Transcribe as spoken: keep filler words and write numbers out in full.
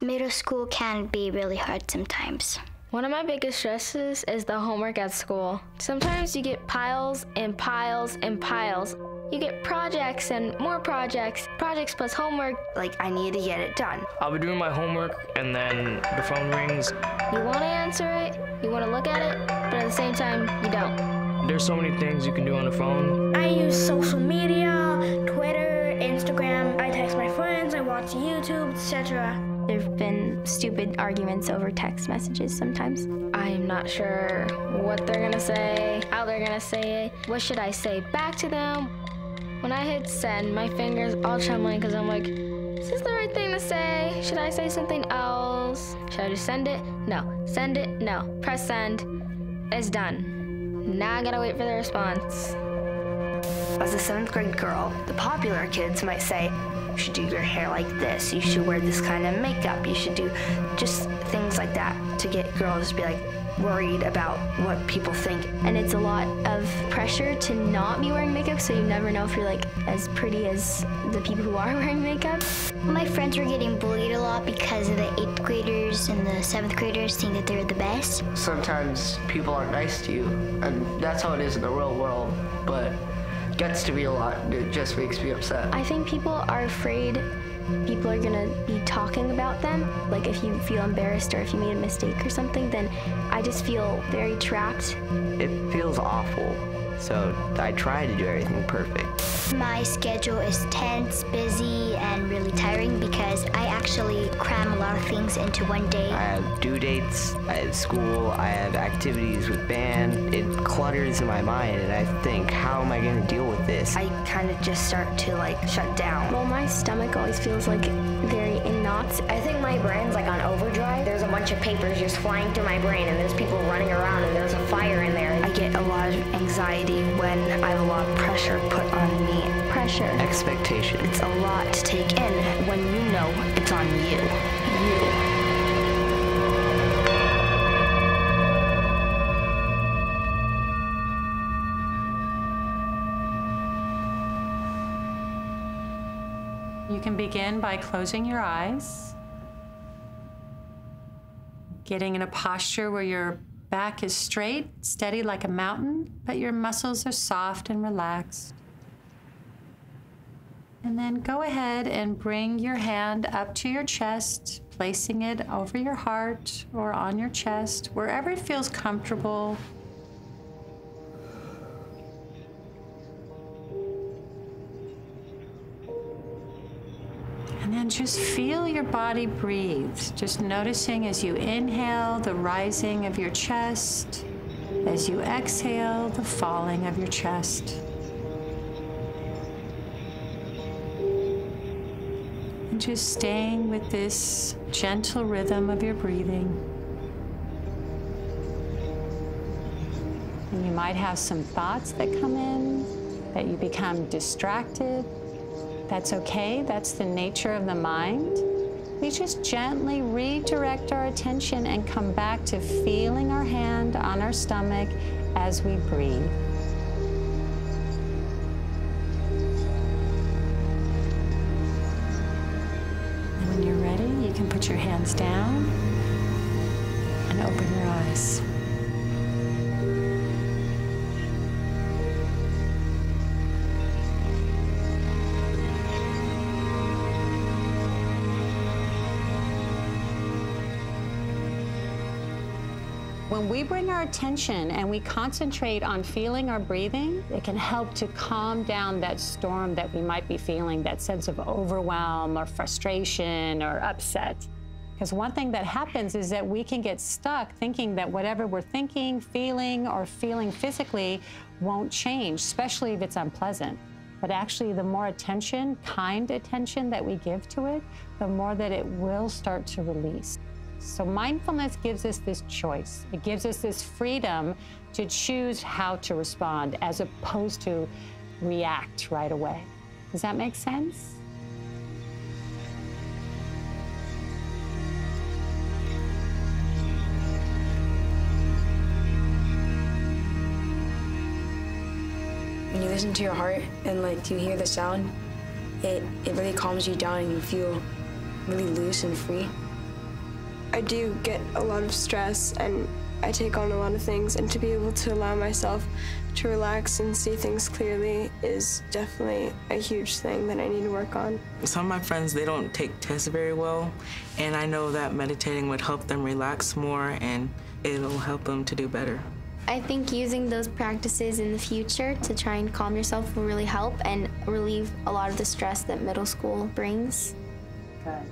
Middle school can be really hard sometimes. One of my biggest stresses is the homework at school. Sometimes you get piles and piles and piles. You get projects and more projects, projects plus homework. Like, I need to get it done. I'll be doing my homework and then the phone rings. You want to answer it, you want to look at it, but at the same time, you don't. There's so many things you can do on the phone. I use social media, Twitter, Instagram. I text my friends, I watch YouTube, et cetera. There've been stupid arguments over text messages sometimes. I'm not sure what they're gonna say, how they're gonna say it, what should I say back to them. When I hit send, my fingers all trembling because I'm like, is this the right thing to say? Should I say something else? Should I just send it? No. Send it? No. Press send. It's done. Now I gotta wait for the response. As a seventh grade girl, the popular kids might say, you should do your hair like this, you should wear this kind of makeup, you should do just things like that to get girls to be like, worried about what people think. And it's a lot of pressure to not be wearing makeup, so you never know if you're like as pretty as the people who are wearing makeup. My friends were getting bullied a lot because of the eighth graders and the seventh graders think that they're the best. Sometimes people aren't nice to you, and that's how it is in the real world, but it gets to be a lot, and it just makes me upset. I think people are afraid people are gonna be talking about them. Like, if you feel embarrassed or if you made a mistake or something, then I just feel very trapped. It feels awful, so I try to do everything perfect. My schedule is tense, busy, and really tiring because I actually cram a lot of things into one day. I have due dates, I have school, I have activities with band. It clutters in my mind, and I think, how am I gonna deal with this? I kind of just start to, like, shut down. Well, my stomach always feels, like, very in knots. I think my brain's, like, on overdrive. There's a bunch of papers just flying through my brain, and there's people running around, and there's a fire in there. I get a lot of anxiety when I have a lot of pressure put on me. Pressure. Expectation. It's a lot to take in when you know it's on you. You. You can begin by closing your eyes, getting in a posture where your back is straight, steady like a mountain, but your muscles are soft and relaxed. And then go ahead and bring your hand up to your chest, placing it over your heart or on your chest, wherever it feels comfortable. And then just feel your body breathe. Just noticing as you inhale, the rising of your chest. As you exhale, the falling of your chest. And just staying with this gentle rhythm of your breathing. And you might have some thoughts that come in, that you become distracted. That's okay, that's the nature of the mind. We just gently redirect our attention and come back to feeling our hand on our stomach as we breathe. And when you're ready, you can put your hands down and open your eyes. When we bring our attention and we concentrate on feeling our breathing, it can help to calm down that storm that we might be feeling, that sense of overwhelm or frustration or upset. Because one thing that happens is that we can get stuck thinking that whatever we're thinking, feeling, or feeling physically won't change, especially if it's unpleasant. But actually, the more attention, kind attention that we give to it, the more that it will start to release. So mindfulness gives us this choice. It gives us this freedom to choose how to respond as opposed to react right away. Does that make sense? When you listen to your heart and like you hear the sound, it, it really calms you down and you feel really loose and free. I do get a lot of stress and I take on a lot of things, and to be able to allow myself to relax and see things clearly is definitely a huge thing that I need to work on. Some of my friends, they don't take tests very well, and I know that meditating would help them relax more and it'll help them to do better. I think using those practices in the future to try and calm yourself will really help and relieve a lot of the stress that middle school brings. Good.